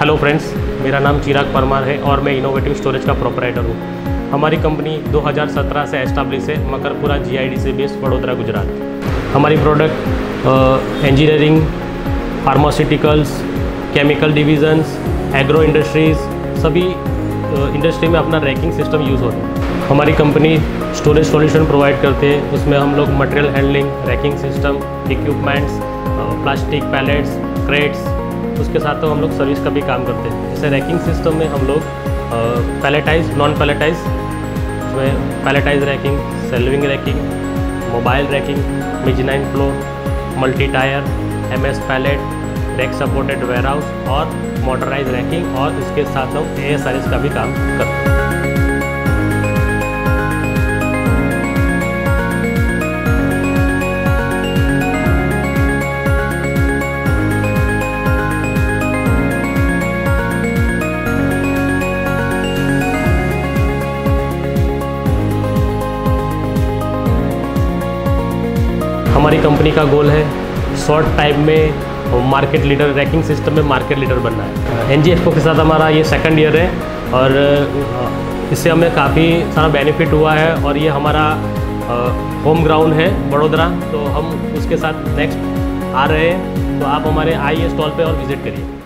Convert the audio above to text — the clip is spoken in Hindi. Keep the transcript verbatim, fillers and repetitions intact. हेलो फ्रेंड्स, मेरा नाम चिराग परमार है और मैं इनोवेटिव स्टोरेज का प्रोपराइटर हूँ। हमारी कंपनी दो हज़ार सत्रह से एस्टाब्लिश है, Makarpura G I D C base, Vadodara, Gujarat. हमारी product engineering, pharmaceuticals, chemical divisions, agro industries, सभी इंडस्ट्री में अपना रैकिंग सिस्टम यूज़ होता है। हमारी कंपनी स्टोरेज सॉल्यूशन प्रोवाइड करते हैं। उसमें हम लोग material handling, racking system, equipments, plastic pallets, crates, उसके साथ तो हम लोग सर्विस का भी काम करते हैं। जैसे रैकिंग सिस्टम में हम लोग पैलेटाइज, नॉन पैलेटाइज, उसमें palletize racking, shelving racking, mobile racking, mezzanine flow, multi tier, MS pallet, rack supported warehouse और मोटराइज रैकिंग, और इसके साथ हम ए एस आर एस का भी काम करते हैं। हमारी कंपनी का गोल है शॉर्ट टाइम में मार्केट लीडर, रैकिंग सिस्टम में मार्केट लीडर बनना है। एन जी एफ ओ के साथ हमारा ये सेकंड ईयर है और इससे हमें काफ़ी सारा बेनिफिट हुआ है और ये हमारा होम ग्राउंड है बड़ोदरा, तो हम उसके साथ नेक्स्ट आ रहे हैं। तो आप हमारे आइए स्टॉल पे और विज़िट करिए।